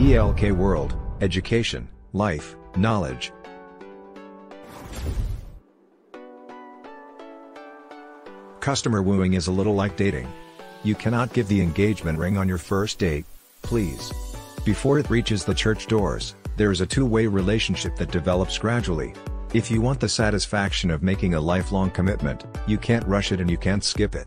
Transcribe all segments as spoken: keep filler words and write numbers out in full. E L K World, Education, Life, Knowledge. Customer wooing is a little like dating. You cannot give the engagement ring on your first date, please. Before it reaches the church doors, there is a two-way relationship that develops gradually. If you want the satisfaction of making a lifelong commitment, you can't rush it and you can't skip it.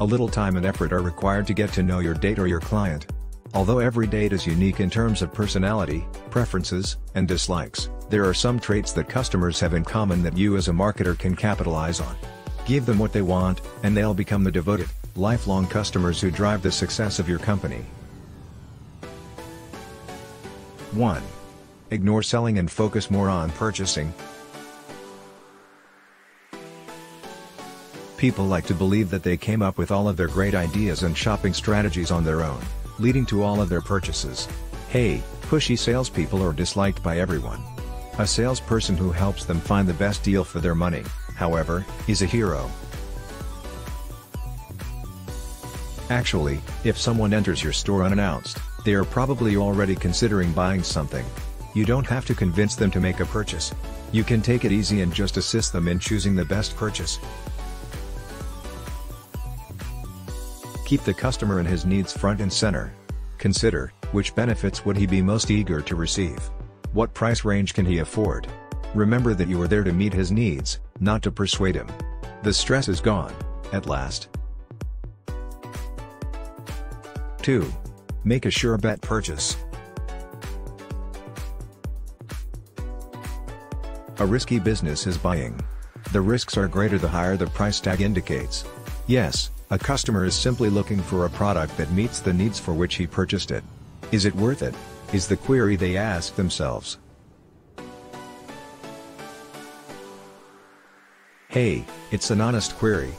A little time and effort are required to get to know your date or your client. Although every date is unique in terms of personality, preferences, and dislikes, there are some traits that customers have in common that you as a marketer can capitalize on. Give them what they want, and they'll become the devoted, lifelong customers who drive the success of your company. one. Ignore selling and focus more on purchasing. People like to believe that they came up with all of their great ideas and shopping strategies on their own, leading to all of their purchases. Hey, pushy salespeople are disliked by everyone. A salesperson who helps them find the best deal for their money, however, is a hero. Actually, if someone enters your store unannounced, they are probably already considering buying something. You don't have to convince them to make a purchase. You can take it easy and just assist them in choosing the best purchase. Keep the customer and his needs front and center. Consider, which benefits would he be most eager to receive? What price range can he afford? Remember that you are there to meet his needs, not to persuade him. The stress is gone, at last. two. Make a sure bet purchase. A risky business is buying. The risks are greater the higher the price tag indicates. Yes, a customer is simply looking for a product that meets the needs for which he purchased it. Is it worth it? Is the query they ask themselves. Hey, it's an honest query.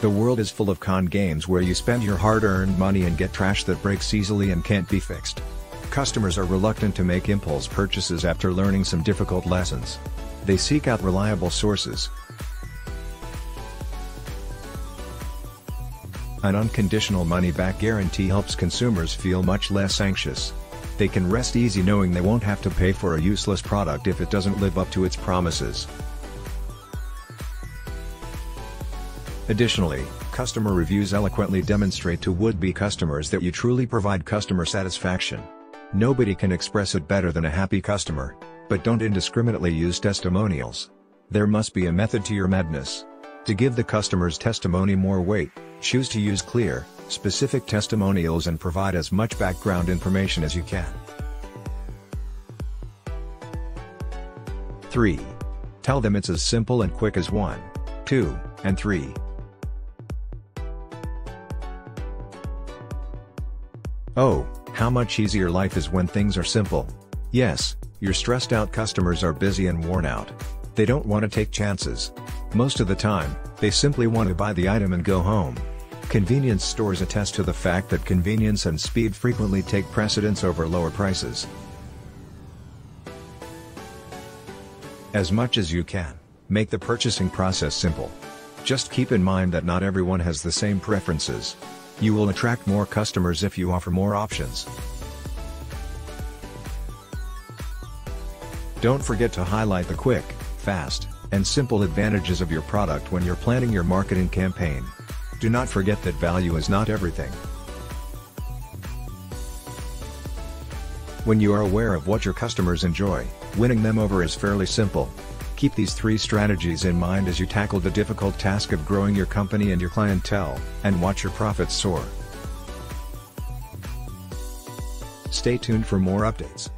The world is full of con games where you spend your hard-earned money and get trash that breaks easily and can't be fixed. Customers are reluctant to make impulse purchases after learning some difficult lessons. They seek out reliable sources. An unconditional money-back guarantee helps consumers feel much less anxious. They can rest easy knowing they won't have to pay for a useless product if it doesn't live up to its promises. Additionally, customer reviews eloquently demonstrate to would-be customers that you truly provide customer satisfaction. Nobody can express it better than a happy customer, but don't indiscriminately use testimonials. There must be a method to your madness. To give the customer's testimony more weight, choose to use clear, specific testimonials and provide as much background information as you can. three. Tell them it's as simple and quick as one, two, and three. Oh, how much easier life is when things are simple. Yes, your stressed out customers are busy and worn out. They don't want to take chances. Most of the time, they simply want to buy the item and go home. Convenience stores attest to the fact that convenience and speed frequently take precedence over lower prices. As much as you can, make the purchasing process simple. Just keep in mind that not everyone has the same preferences. You will attract more customers if you offer more options. Don't forget to highlight the quick, fast, and simple advantages of your product when you're planning your marketing campaign. Do not forget that value is not everything. When you are aware of what your customers enjoy, winning them over is fairly simple. Keep these three strategies in mind as you tackle the difficult task of growing your company and your clientele, and watch your profits soar. Stay tuned for more updates.